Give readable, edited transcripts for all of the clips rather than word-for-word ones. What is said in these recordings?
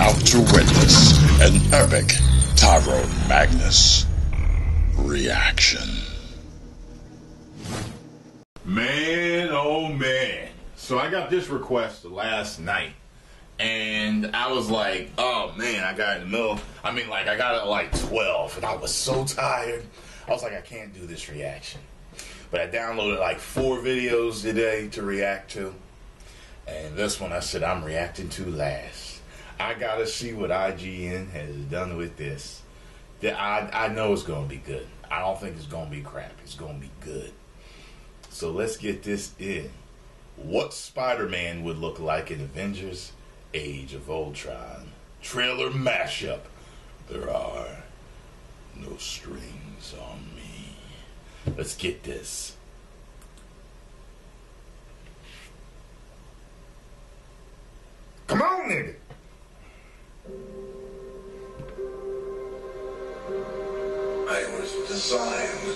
about to witness an epic Tyrone Magnus reaction. Man, oh man. So I got this request last night, and I was like, oh man, I got in the middle. I mean, like, I got it at like 12, and I was so tired. I was like, I can't do this reaction. But I downloaded like 4 videos today to react to. And this one I said I'm reacting to last. I gotta see what IGN has done with this. I know it's gonna be good. I don't think it's gonna be crap. It's gonna be good. So let's get this in. What Spider-Man would look like in Avengers: Age of Ultron trailer mashup. There are no strings on me. Let's get this. Come on, nigga. I was designed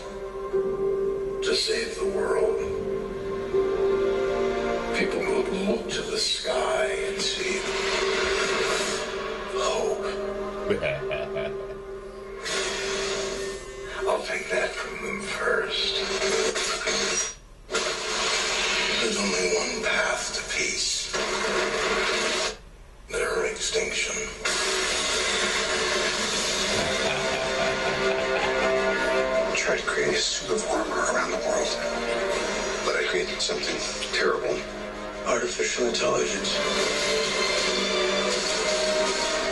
to save the world. People would look to the sky and see hope. I'll take that from them first. There's only one path to peace. Extinction. I tried to create a suit of armor around the world, but I created something terrible. Artificial intelligence.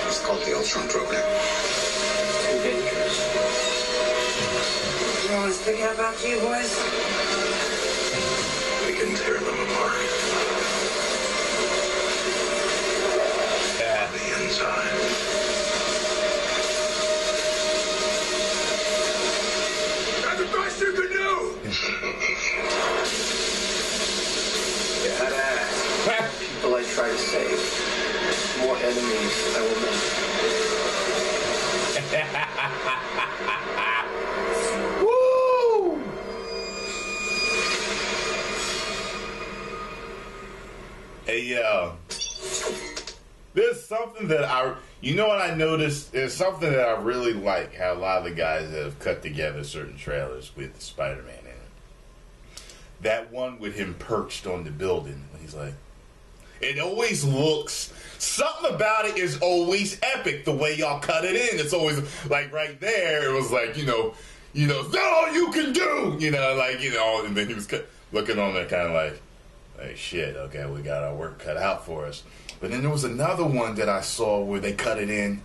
It's called the Ultron program. Too dangerous. You always thinking about you, boys? We can tear them apart. That's the best you can do! People I try to save. More enemies I will make. Woo! Hey, yo. There's something that you know what I noticed? There's something that I really like how a lot of the guys that have cut together certain trailers with Spider-Man in it. That one with him perched on the building. He's like, it always looks, something about it is always epic the way y'all cut it in. It's always, like right there, it was like, you know, that's all you can do! You know, like, you know, and then he was looking on there kind of like, shit, okay, we got our work cut out for us. But then there was another one that I saw where they cut it in.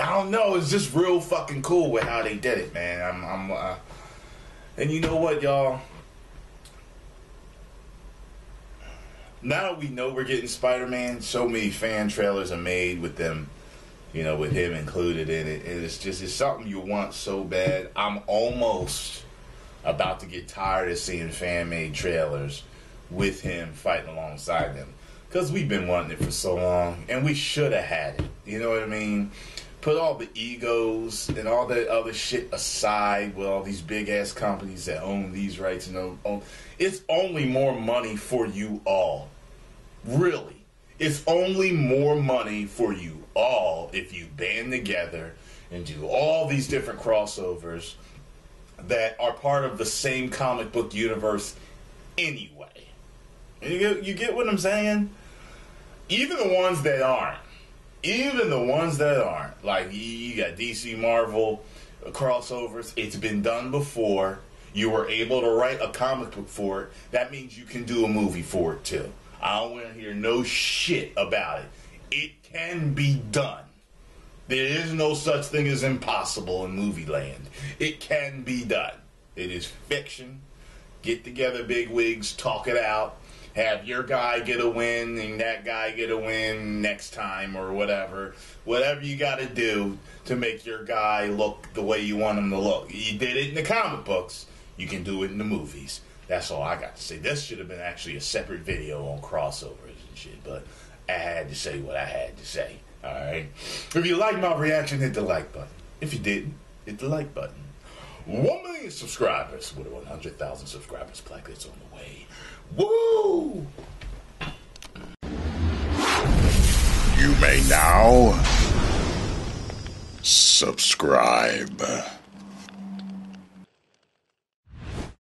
I don't know. It's just real fucking cool with how they did it, man. And you know what, y'all? Now that we know we're getting Spider-Man, so many fan trailers are made with them, you know, with him included in it. And it's just, it's something you want so bad. I'm almost about to get tired of seeing fan-made trailers with him fighting alongside them. Because we've been wanting it for so long, and we should have had it. You know what I mean? Put all the egos and all that other shit aside with all these big-ass companies that own these rights. And own, it's only more money for you all. Really. It's only more money for you all if you band together and do all these different crossovers that are part of the same comic book universe anyway. You get what I'm saying? Even the ones that aren't. Like, you got DC, Marvel, crossovers. It's been done before. You were able to write a comic book for it. That means you can do a movie for it, too. I don't want to hear no shit about it. It can be done. There is no such thing as impossible in movie land. It can be done. It is fiction. Get together, big wigs, talk it out. Have your guy get a win and that guy get a win next time or whatever. Whatever you got to do to make your guy look the way you want him to look. You did it in the comic books. You can do it in the movies. That's all I got to say. This should have been actually a separate video on crossovers and shit. But I had to say what I had to say. All right? If you liked my reaction, hit the like button. If you didn't, hit the like button. 1 million subscribers with 100,000 subscribers placates on the way. Woo! You may now subscribe.